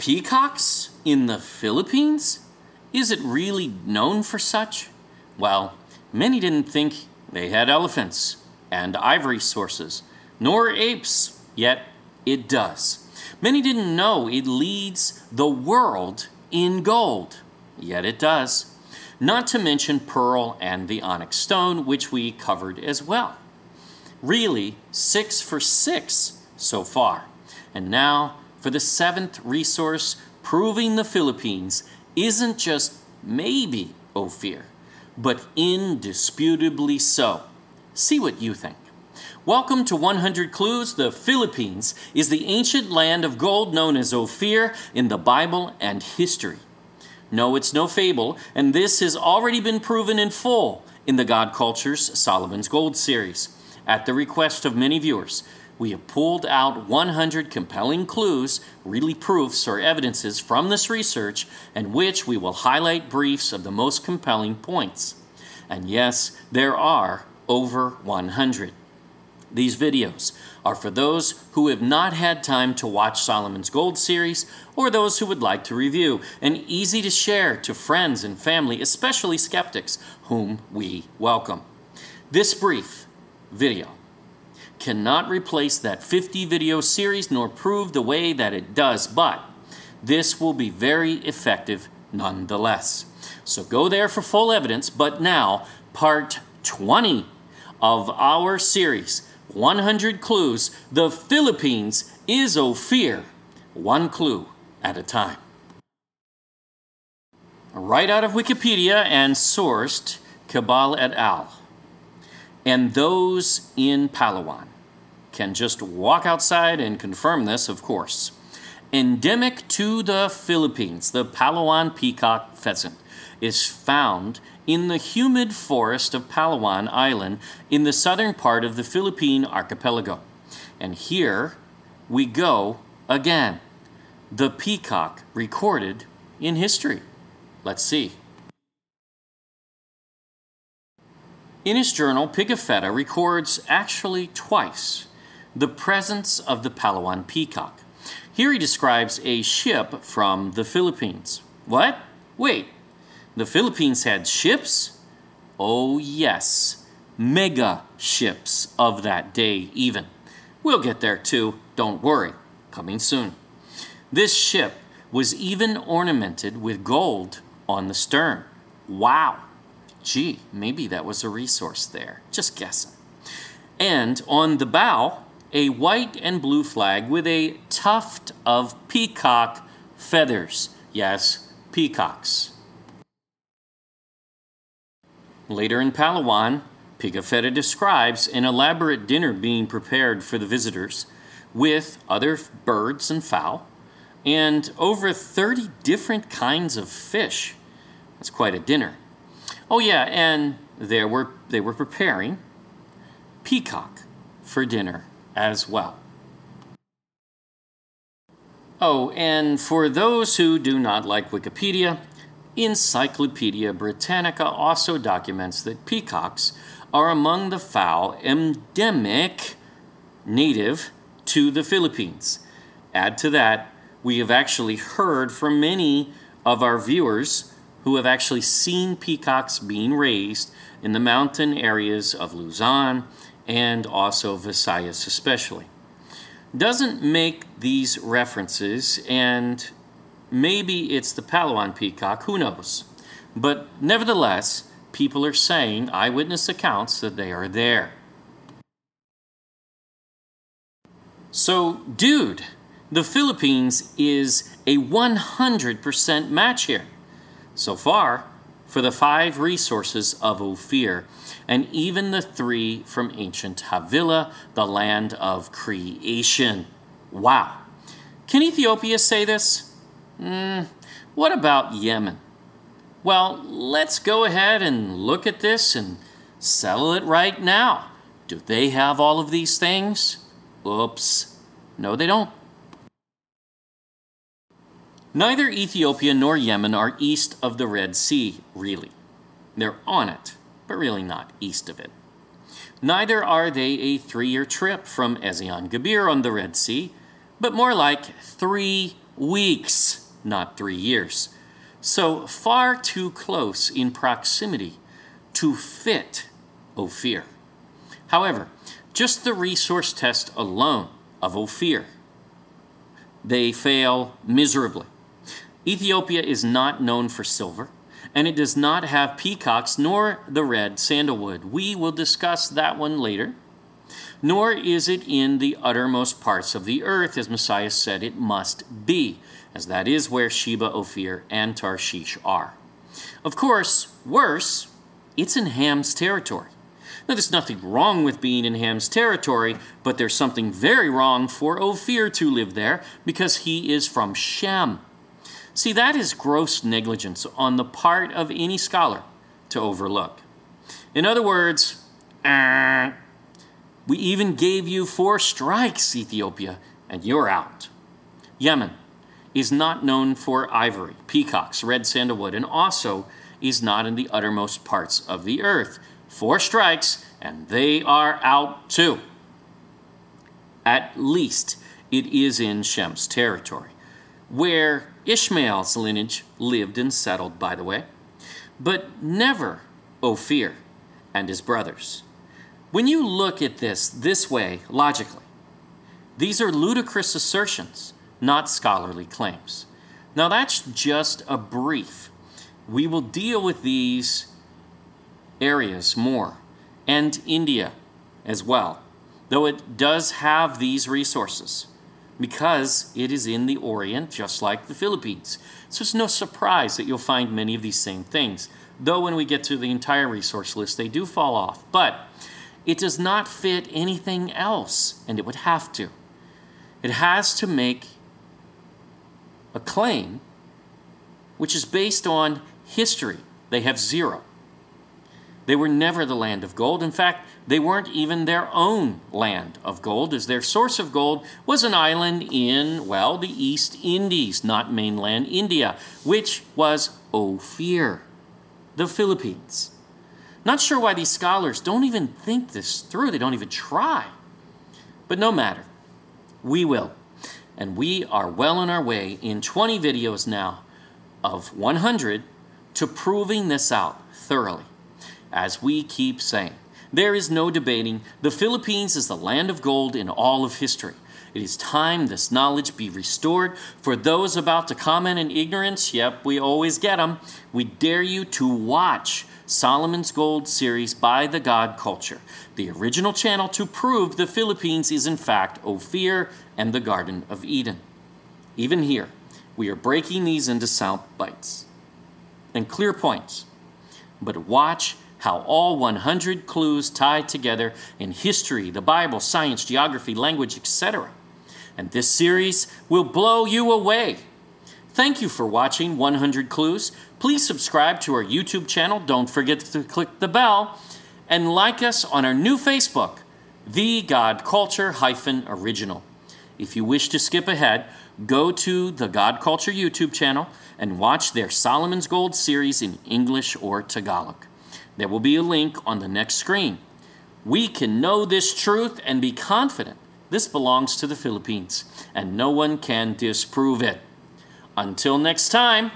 Peacocks in the Philippines? Is it really known for such? Well, many didn't think they had elephants and ivory sources, nor apes, yet it does. Many didn't know it leads the world in gold, yet it does. Not to mention pearl and the onyx stone, which we covered as well. Really, 6 for 6 so far. And now for the 7th resource, proving the Philippines isn't just maybe Ophir, but indisputably so. See what you think. Welcome to 100 Clues. The Philippines is the ancient land of gold known as Ophir in the Bible and history. No, it's no fable, and this has already been proven in full in the God Culture's Solomon's Gold series. At the request of many viewers, we have pulled out 100 compelling clues, really proofs or evidences from this research, in which we will highlight briefs of the most compelling points. And yes, there are over 100. These videos are for those who have not had time to watch Solomon's Gold series, or those who would like to review, and easy to share to friends and family, especially skeptics, whom we welcome. This brief video cannot replace that 50-video series nor prove the way that it does, but this will be very effective nonetheless. So go there for full evidence, but now part 20 of our series, 100 Clues, the Philippines is Ophir, one clue at a time. Right out of Wikipedia and sourced, Cabal et al. And those in Palawan can just walk outside and confirm this, of course. Endemic to the Philippines, the Palawan peacock pheasant is found in the humid forest of Palawan Island in the southern part of the Philippine archipelago. And here we go again. The peacock recorded in history. Let's see. In his journal, Pigafetta records actually twice the presence of the Palawan peacock. Here he describes a ship from the Philippines. What? Wait, the Philippines had ships? Oh yes, mega ships of that day even. We'll get there too, don't worry, coming soon. This ship was even ornamented with gold on the stern. Wow. Gee, maybe that was a resource there. Just guessing. And on the bow, a white and blue flag with a tuft of peacock feathers. Yes, peacocks. Later in Palawan, Pigafetta describes an elaborate dinner being prepared for the visitors with other birds and fowl and over 30 different kinds of fish. That's quite a dinner. Oh yeah, and they were preparing peacock for dinner as well. Oh, and for those who do not like Wikipedia, Encyclopedia Britannica also documents that peacocks are among the fowl endemic native to the Philippines. Add to that, we have actually heard from many of our viewers who have actually seen peacocks being raised in the mountain areas of Luzon and also Visayas especially. Doesn't make these references, and maybe it's the Palawan peacock, who knows. But nevertheless, people are saying, eyewitness accounts, that they are there. So, dude, the Philippines is a 100% match here. So far, for the 5 resources of Ophir, and even the 3 from ancient Havila, the land of creation. Wow. Can Ethiopia say this? What about Yemen? Well, let's go ahead and look at this and settle it right now. Do they have all of these things? Oops. No, they don't. Neither Ethiopia nor Yemen are east of the Red Sea, really. They're on it, but really not east of it. Neither are they a 3-year trip from Ezion-Gabir on the Red Sea, but more like 3 weeks, not 3 years. So far too close in proximity to fit Ophir. However, just the resource test alone of Ophir, they fail miserably. Ethiopia is not known for silver, and it does not have peacocks nor the red sandalwood. We will discuss that one later. Nor is it in the uttermost parts of the earth, as Messiah said it must be, as that is where Sheba, Ophir, and Tarshish are. Of course, worse, it's in Ham's territory. Now, there's nothing wrong with being in Ham's territory, but there's something very wrong for Ophir to live there, because he is from Shem. See, that is gross negligence on the part of any scholar to overlook. In other words, we even gave you 4 strikes, Ethiopia, and you're out. Yemen is not known for ivory, peacocks, red sandalwood, and also is not in the uttermost parts of the earth. 4 strikes, and they are out too. At least it is in Shem's territory, where Ishmael's lineage lived and settled, by the way, but never Ophir and his brothers. When you look at this way, logically, these are ludicrous assertions, not scholarly claims. Now, that's just a brief. We will deal with these areas more, and India as well, though it does have these resources because it is in the Orient, just like the Philippines. So it's no surprise that you'll find many of these same things, though when we get to the entire resource list, they do fall off, but it does not fit anything else, and it would have to. It has to make a claim which is based on history. They have zero. They were never the land of gold. In fact, they weren't even their own land of gold, as their source of gold was an island in, well, the East Indies, not mainland India, which was Ophir, the Philippines. Not sure why these scholars don't even think this through. They don't even try. But no matter. We will. And we are well on our way in 20 videos now of 100 to proving this out thoroughly. As we keep saying, there is no debating. The Philippines is the land of gold in all of history. It is time this knowledge be restored. For those about to comment in ignorance, yep, we always get them. We dare you to watch Solomon's Gold series by the God Culture, the original channel to prove the Philippines is in fact Ophir and the Garden of Eden. Even here, we are breaking these into sound bites and clear points. But watch how all 100 clues tie together in history, the Bible, science, geography, language, etc. And this series will blow you away. Thank you for watching 100 Clues. Please subscribe to our YouTube channel. Don't forget to click the bell. And like us on our new Facebook, The God Culture Original. If you wish to skip ahead, go to the God Culture YouTube channel and watch their Solomon's Gold series in English or Tagalog. There will be a link on the next screen. We can know this truth and be confident this belongs to the Philippines, and no one can disprove it. Until next time.